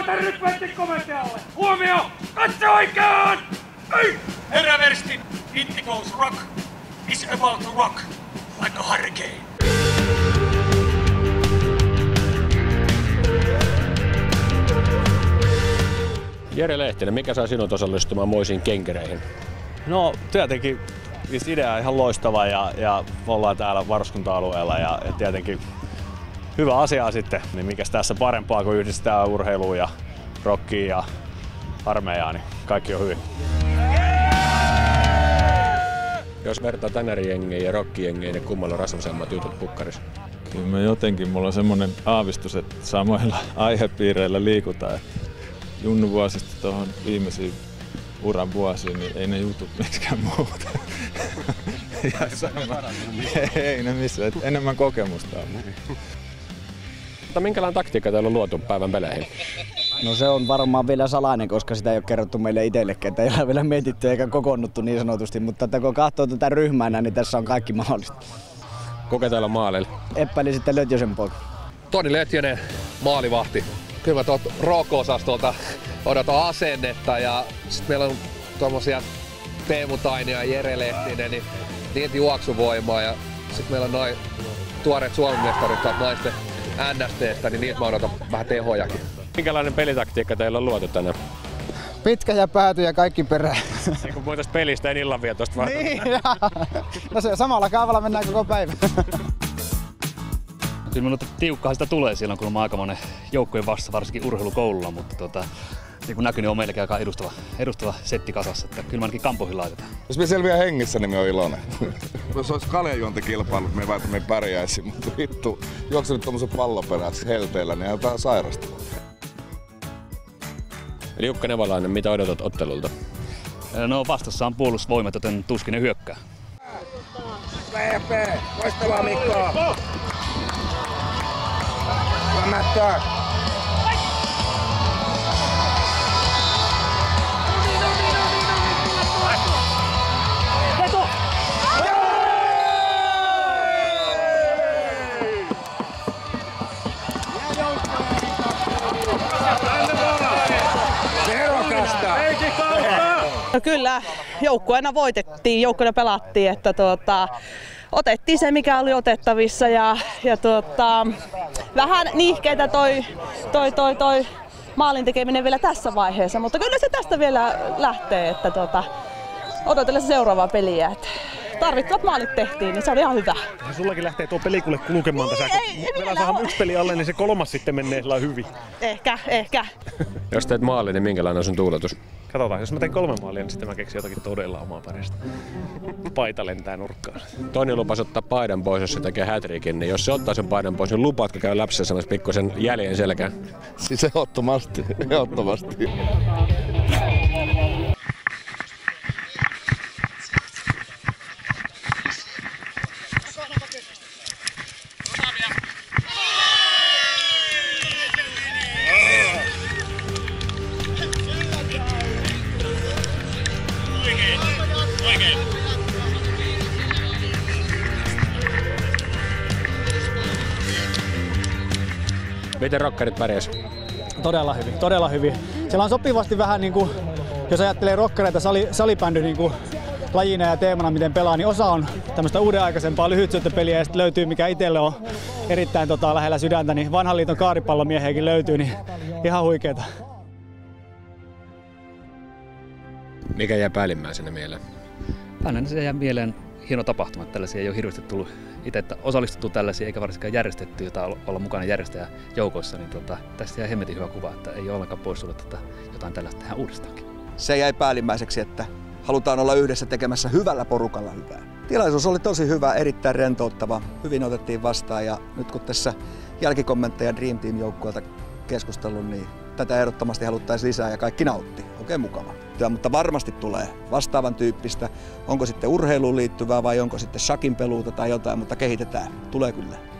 Muuta rytmästi komentajalle! Huomio! Katse oikeaan! Herra Versti, Intti Goes Rock is about to rock like a hurricane. Jere Lehtinen, mikä sai sinut osallistumaan moisiin kenkereihin? No tietenkin idea on ihan loistava ja ollaan täällä varuskunta-alueella ja tietenkin hyvä asia sitten, niin mikäs tässä parempaa kuin yhdistää urheilua ja rockia ja armeijaa, niin kaikki on hyvin. Jos vertaa tänärijengiin ja rockkijengiin, niin kummalla on rasvasemmat jutut pukkarissa? Kyllä me jotenkin, mulla on semmoinen aavistus, että samoilla aihepiireillä liikutaan. Junnuvuosista tuohon viimeisiin uran vuosiin, niin ei ne jutut miksikään muuta. Ei ne missään, enemmän kokemusta on. Mutta minkälainen taktiikka teillä on luotu päivän peleihin? No se on varmaan vielä salainen, koska sitä ei ole kerrottu meille itsellekään. Ei ole vielä mietitty eikä kokoonnuttu niin sanotusti, mutta kun katsoo tätä ryhmänä, niin tässä on kaikki mahdollista. Kuka täällä on maalilla? Eppä, eli sitten Lötjösen poika. Toni Lötjönen, maalivahti. Kyllä mä tuolta rooko-osastolta odotan asennetta ja sit meillä on tuommoisia Teemu Tainia ja Jere Lehtinen, niin niitä juoksuvoimaa ja sit meillä on noin tuoreet Suomen mestarit tuolta naisten NST:stä, niin niitä mä odotan vähän tehojakin. Minkälainen pelitaktiikka teillä on luotu tänään? Pitkä ja pääty ja kaikki perään. Niin kun voitais pelistä en illanvietosta vaan. Niin, no se samalla kaavalla mennään koko päivä. Kyllä minulla tiukkaa sitä tulee silloin, kun olen aika monen joukkojen vasta, varsinkin urheilukoululla, mutta niin kuin näkyy, niin on meilläkin aika edustava setti kasassa, että kyllä me ainakin kampoihin laitetaan. Jos me selviää hengissä, niin me on iloinen. Jos olisi kaljajuontikilpailu, me väitämme ei pärjäisi, mutta vittu, juoksen nyt tommosen pallon perässä helteillä, niin on vähän sairastavaa. Eli Jukka Nevalainen, mitä odotat ottelulta? No vastassa on puolustusvoimat, joten tuskin ne hyökkää. PP, loistavaa Mikko! Mättää! No kyllä, joukkueena voitettiin, joukkueena pelattiin, että otettiin se mikä oli otettavissa ja vähän nihkeitä toi maalin tekeminen vielä tässä vaiheessa, mutta kyllä se tästä vielä lähtee, että odotellessa seuraavaa peliä. Että tarvittavat maalit tehtiin, niin se oli ihan hyvä. Ja sullakin lähtee tuo pelikulle kulkemaan tässä, kun vielä saadaan yksi peli alle, niin se kolmas sitten menee sillä hyvin. Ehkä. Jos teet maali, niin minkälainen on sun tuuletus? Katsotaan, jos mä teen 3 maalia, niin sitten mä keksin jotakin todella omaa päristä. Paita lentää nurkkaan. Toni lupasi ottaa paidan pois, jos se tekee hat-trickin, niin jos se ottaa sen paidan pois, niin lupaatko käy läpsessä semmoisen pikkuisen jäljen selkään? Siis ehdottomasti. Miten rockerit pärjäs? Todella hyvin. Siellä on sopivasti vähän niin kuin, jos ajattelee rockereita salibändy niin kuin lajina ja teemana miten pelaa, niin osa on tämmöistä uudenaikaisempaa lyhytsyöttöpeliä ja sitten löytyy mikä itselle on erittäin lähellä sydäntä, niin vanhan liiton kaaripallomiehiäkin löytyy, niin ihan huikeeta. Mikä jää päällimmäisenä mieleen? Aina se jää mieleen hieno tapahtuma, että tällaisia ei ole hirveästi tullut itse osallistuttu tällaisia eikä varsinkaan järjestetty, jota olla mukana järjestäjäjoukoissa, niin tästä jää hemmetin hyvä kuva, että ei ole ollenkaan poissuljettu, että jotain tällaista tehdään uudestaankin. Se jäi päällimmäiseksi, että halutaan olla yhdessä tekemässä hyvällä porukalla hyvää. Tilaisuus oli tosi hyvä, erittäin rentouttava, hyvin otettiin vastaan ja nyt kun tässä jälkikommentteja Dream Team-joukkueelta keskustellut, niin tätä ehdottomasti haluttaisiin lisää ja kaikki nautti. Oikein mukava. Mutta varmasti tulee vastaavan tyyppistä. Onko sitten urheiluun liittyvää vai onko sitten shakin peluuta tai jotain, mutta kehitetään. Tulee kyllä.